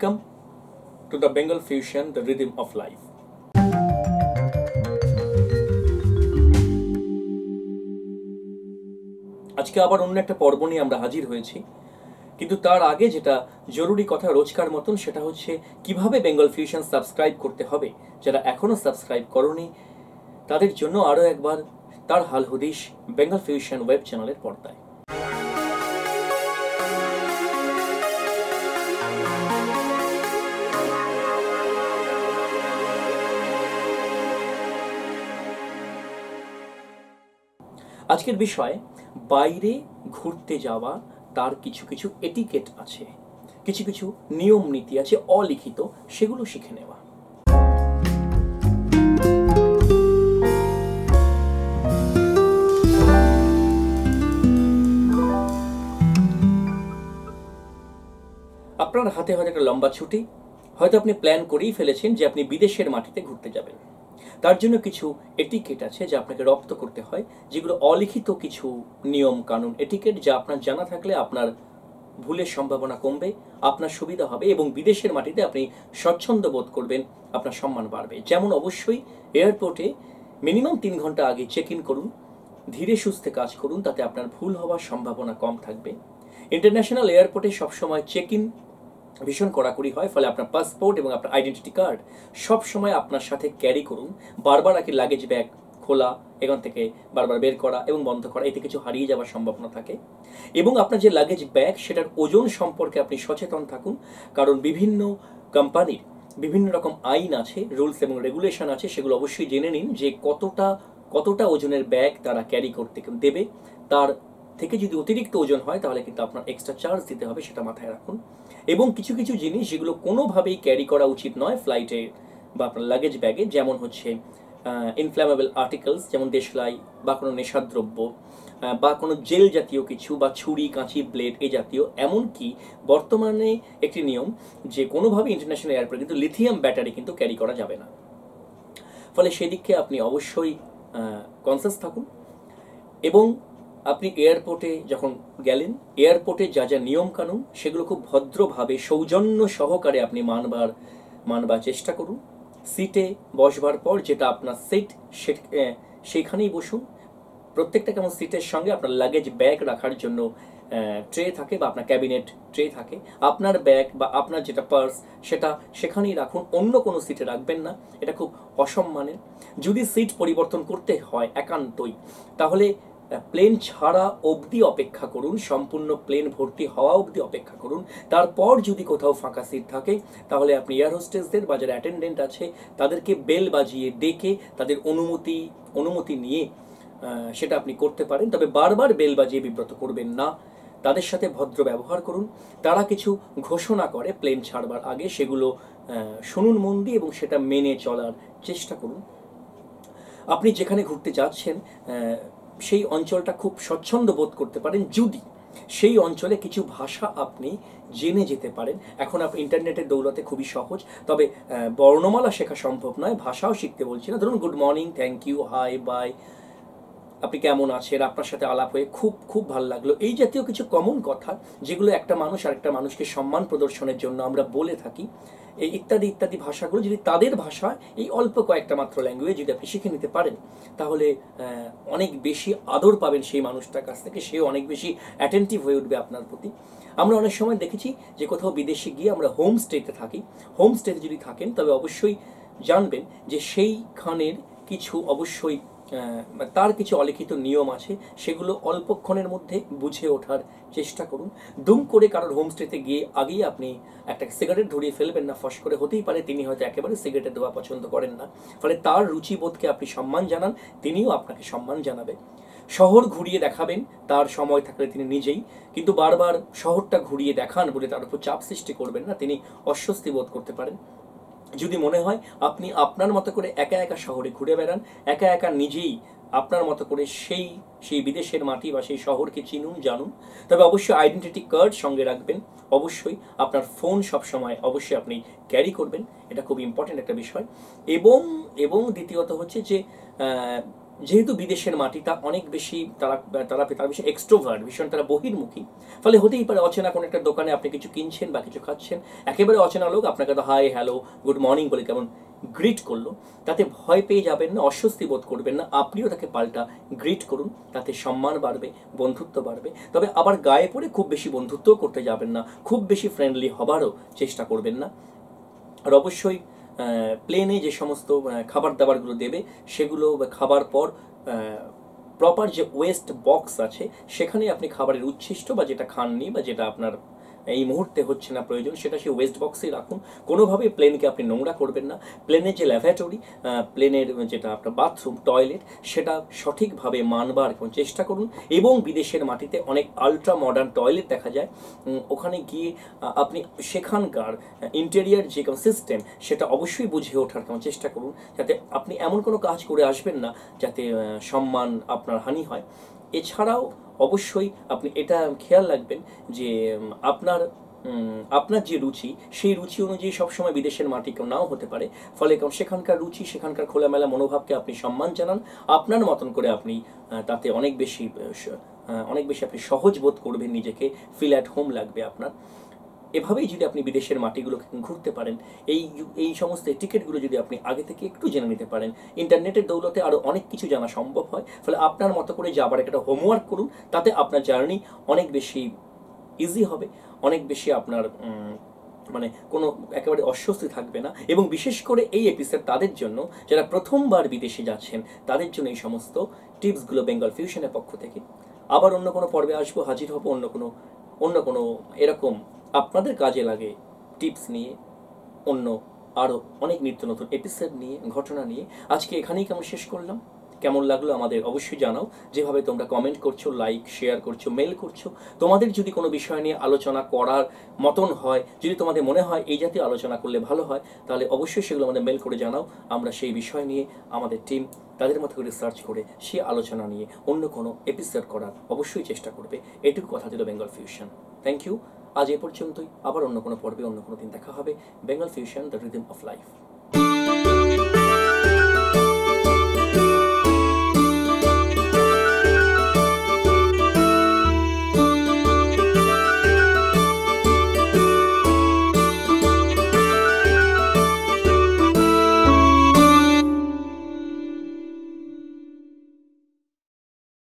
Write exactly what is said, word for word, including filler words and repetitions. Welcome to the Bengal Fusion, the rhythm of life. आज के आबार उन्ने एक पर्व निये आमरा हाजिर होयेछि किन्तु तार आगे जेटा जरूरी कथा रोजकार मतन सेटा होच्छे किभाबे बेंगल फिउशन सबस्क्राइब करते होबे जारा एखोनो सबस्क्राइब करोनि तादेर जोन्नो आरो एकबार तार हाल हदिश बेंगल फिउशन वेब चैनेलेर पर्दाय। आजकेर विषय बाइरे घुरते जावा तार किछु किछु एटिकेट आछे, किछु किछु नियम नीति आछे अलिखित सेगुलो शिखे नेवा। आपनार हाथे हयतो एकटा लम्बा छुटी, हयतो आपनि प्लान करेई फेलेछेन जे आपनि बिदेशेर माटिते घुरते जाबेन। तार जोन्नो किछु एटिकेट आछे जा आपनाके रप्त करते हय, जेगुलो अलिखित किछु नियम कानून एटिकेट जा आपनार जाना थाकले आपनार भूलेर सम्भावना कमबे, आपनार सुविधा हबे एबं बिदेशेर माटिते आपनि स्वच्छंद बोध करबेन, आपनार सम्मान बाड़बे। जेमन अवश्यई एयरपोर्टे मिनिमाम तीन घंटा आगे चेक इन करुन, धीरे सुस्थे काज करुन, ताते आपनार भूल हवार सम्भावना कम थाकबे। इंटरनैशनल एयरपोर्टे सब समय चेक इन भीषण कड़ाकड़ी है, फले आपनार पासपोर्ट और आपनार आइडेंटिटी कार्ड सब समय आपनार साथे क्यारि करुन। बार बार आगे लागेज बैग खोला, एखान थेके बार बार बेर करा एबं बंध करा, एते किछु हारिये जावार सम्भावना थाके एबं आपनार जे लागेज बैग सेटार ओजन सम्पर्के आपनि सचेतन थाकुन, कारण विभिन्न कोम्पानिर विभिन्न रकम आईन आछे, रुल्स एबं रेगुलेशन आछे, सेगुलो अवश्यई जेने निन जे कतटा कतटा ओजनेर बैग तारा क्यारि करते देबे। तार थेके यदि अतिरिक्त ओजन हय ताहले किन्तु आपनार एक्सट्रा चार्ज दिते हबे, सेटा माथाय राखुन। एबं किछु किछु जिनिस जेगुलो कोनोभाबेई क्यारि करा उचित नय फ्लाइटे बा आपनार लागेज बैगे, जेमन होच्छे इनफ्लेमेबल आर्टिकल्स जेमन देशलाई बा कोनो नेशाद्रव्य बा कोनो जेल जातीय किछु बा छुरी काँची ब्लेड ए जातीय। एमनकि बर्तमाने एकटि नियम जे कोनोभाबेई इंटरनैशनल एयरपोर्टे किन्तु लिथियम बैटारि किन्तु क्यारि करा जाबे ना, फले सेई दिके आपनि अवश्यई कन्सियास थाकुन। एबं अपनी एयरपोर्टे जखन गेलेन, एयरपोर्टे जा जा नियम कानून सेगुलो खूब भद्रभावे सौजन्य सहकारे अपनी मानबार मानबार चेष्टा करुन। सीटे बसबार पर जेटा आपनार सीट सेखानेई बसुन, प्रत्येकटा केमन सीटेर संगे आपनार लागेज बैग राखार जोन्नो ट्रे थाके बा आपनार कैबिनेट ट्रे थाके, आपनार बैग बा आपनार जेटा पार्स सेटा सेखानेई राखुन, अन्य कोनो सीटे राखबेन ना, एटा खूब असम्मानेर। जदि सीट परिवर्तन करते हय एकान्तई ताहले प्लेन छाड़ा अब्दि अपेक्षा करुन, सम्पूर्ण प्लेन भर्ती हवा अब्दि अपेक्षा करुन, तारपर यदि कोथाओ फाँका सीट थाके ताहले आपनि एयर होस्टेसदेर बा जारा अटेंडेंट आछे तादेरके बेल बाजिए डेके तादेर अनुमति अनुमति निये सेटा आपनि करते पारेन, तबे बार बार बेल बाजिए बिब्रत करबेन ना, तादेर साथे भद्र व्यवहार करुन। तारा किछु घोषणा करे प्लेन छाड़बार आगे सेगुलो शुनुन मन दिये एबं सेटा मेने चलार चेष्टा करुन। आपनि जेखाने घुरते जाच्छेन সেই অঞ্চলটা খুব স্বচ্ছন্দ বোধ করতে পারেন যদি সেই অঞ্চলে কিছু ভাষা আপনি জেনে যেতে পারেন। এখন আপনি ইন্টারনেটের দৌলতে খুবই সহজ, তবে বর্ণমালা শেখা সম্ভব নয়, ভাষাও শিখতে বলছি না। ধরুন good morning, thank you, hi, bye, আপনি কেমন আছেন, আপনার সাথে আলাপ হয়ে খুব খুব ভালো লাগলো, এই জাতীয় কিছু কমন কথা যেগুলো একটা মানুষ আরেকটা মানুষকে সম্মান প্রদর্শনের জন্য আমরা বলে থাকি, এই ইত্যাদি ইত্যাদি ভাষাগুলো যদি তাদের ভাষা এই অল্প কয়েকটা মাত্র ল্যাঙ্গুয়েজ যদি আপনি শিখে নিতে পারেন তাহলে অনেক বেশি আদর পাবেন সেই মানুষটার কাছ থেকে, সে অনেক বেশি অ্যাটেন্টিভ হয়ে উঠবে আপনার প্রতি। আমরা অনেক সময় দেখেছি যে কোথাও বিদেশে গিয়ে আমরা হোম স্টেতে থাকি, হোম স্টেতে যদি থাকেন তবে অবশ্যই জানবেন যে সেইখানের কিছু অবশ্যই तार किछु अलिखित नियम आछे सेगुलो अल्पक्षणेर मध्य बुझे ओठार चेष्टा करुन। दुम करे कारोर होमस्टेते गिये आगेई आपनि एकटा सिगारेट धरिये फेलबेन ना, फस करे होतेई पारे तिनि हयतो एकेबारे सिगारेट धोआ पछन्द करेन ना, फले तार रुचिबोधके आपनि सम्मान जानान, तिनिओ आपनाके सम्मान जानाबेन। शहर घुरिये देखाबेन तार समय थाकले तिनि निजेई, किन्तु बार बार शहरटा घुरिये देखान बले तार उपर चाप सृष्टि करबेन ना, तिनि अस्वस्ति बोध करते पारेन। যদি মনে হয় আপনি আপনার মতো করে একা একা শহরে ঘুরে বেড়ান, একা একা নিজেই আপনার মতো করে সেই সেই বিদেশের মাটি বা সেই শহরকে চিনুন জানুন, তবে অবশ্যই আইডেন্টিটি কার্ড সঙ্গে রাখবেন, অবশ্যই আপনার ফোন সব সময় অবশ্যই আপনি ক্যারি করবেন, এটা খুব ইম্পর্টেন্ট একটা বিষয়। এবং এবং দ্বিতীয়ত হচ্ছে যে যেহেতু বিদেশের মাটি তা অনেক বেশি তারা তারা তারা বেশি এক্সট্রোভার্ট ভীষণ তারা বহির্মুখী ফলে হতেই পারে অচেনা কোনো একটা দোকানে আপনি কিছু কিনছেন বা কিছু খাচ্ছেন একেবারে অচেনা লোক আপনাকে তো হাই হ্যালো গুড মর্নিং বলে কেমন গ্রিট করলো তাতে ভয় পেয়ে যাবেন না অস্বস্তি বোধ করবেন না আপনিও তাকে পাল্টা গ্রিট করুন তাতে সম্মান বাড়বে বন্ধুত্ব বাড়বে তবে আবার গায়ে পড়ে খুব বেশি বন্ধুত্ব করতে যাবেন না খুব বেশি ফ্রেন্ডলি হবারও চেষ্টা করবেন না আর অবশ্যই প্লেনে যে সমস্ত খাবার দাবারগুলো দেবে সেগুলো খাবার পর প্রপার যে ওয়েস্ট বক্স আছে সেখানে আপনি খাবারের উচ্ছিষ্ট বা যেটা খাননি বা যেটা আপনার এই মুহূর্তে হচ্ছে না প্রয়োজন সেটা সেই ওয়েস্ট বক্সেই রাখুন কোনোভাবে প্লেনকে আপনি নোংরা করবেন না প্লেনের যে ল্যাভেটরি প্লেনের যেটা আপনার বাথরুম টয়লেট সেটা সঠিকভাবে মানবার চেষ্টা করুন এবং বিদেশের মাটিতে অনেক আলট্রা মডার্ন টয়লেট দেখা যায় ওখানে গিয়ে আপনি সেখানকার ইন্টেরিয়ার যে সিস্টেম সেটা অবশ্যই বুঝে ওঠার চেষ্টা করুন যাতে আপনি এমন কোনো কাজ করে আসবেন না যাতে সম্মান আপনার হানি হয় এছাড়াও অবশ্যই আপনি এটা খেয়াল রাখবেন যে আপনার আপনার যে রুচি সেই রুচি অনুযায়ী সব সময় বিদেশের মাটি কেউ নাও হতে পারে ফলে কারণ সেখানকার রুচি সেখানকার খোলামেলা মনোভাবকে আপনি সম্মান জানান আপনার মতন করে আপনি তাতে অনেক বেশি অনেক বেশি আপনি সহজ বোধ করবেন নিজেকে ফিল অ্যাট হোম লাগবে আপনার এভাবেই যদি আপনি বিদেশের মাটিগুলোকে ঘুরতে পারেন এই এই সমস্ত টিকিটগুলো যদি আপনি আগে থেকে একটু জেনে নিতে পারেন ইন্টারনেটের দৌলতে আরও অনেক কিছু জানা সম্ভব হয় ফলে আপনার মতো করে যাবার একটা হোমওয়ার্ক করুন তাতে আপনার জার্নি অনেক বেশি ইজি হবে অনেক বেশি আপনার মানে কোনো একেবারে অস্বস্তি থাকবে না এবং বিশেষ করে এই এপিসোড তাদের জন্য যারা প্রথমবার বিদেশে যাচ্ছেন তাদের জন্য এই সমস্ত টিপসগুলো বেঙ্গল ফিউশনের পক্ষ থেকে আবার অন্য কোনো পর্বে আসবো হাজির হব অন্য কোনো অন্য কোনো এরকম আপনাদের কাজে লাগে টিপস নিয়ে অন্য আরও অনেক নিত্য নতুন এপিসোড নিয়ে ঘটনা নিয়ে আজকে এখানেই কেমন শেষ করলাম কেমন লাগলো আমাদের অবশ্যই জানাও যেভাবে তোমরা কমেন্ট করছো লাইক শেয়ার করছো মেল করছো তোমাদের যদি কোনো বিষয় নিয়ে আলোচনা করার মতন হয় যদি তোমাদের মনে হয় এই জাতীয় আলোচনা করলে ভালো হয় তাহলে অবশ্যই সেগুলো আমাদের মেল করে জানাও আমরা সেই বিষয় নিয়ে আমাদের টিম তাদের মতো করে রিসার্চ করে সেই আলোচনা নিয়ে অন্য কোনো এপিসোড করার অবশ্যই চেষ্টা করবে এটুকু কথা দিল বেঙ্গল ফিউশন থ্যাংক ইউ আজ এ পর্যন্তই আবার অন্য কোনো পর্বে অন্য কোনো দিন দেখা হবে Bengal fusion the rhythm of life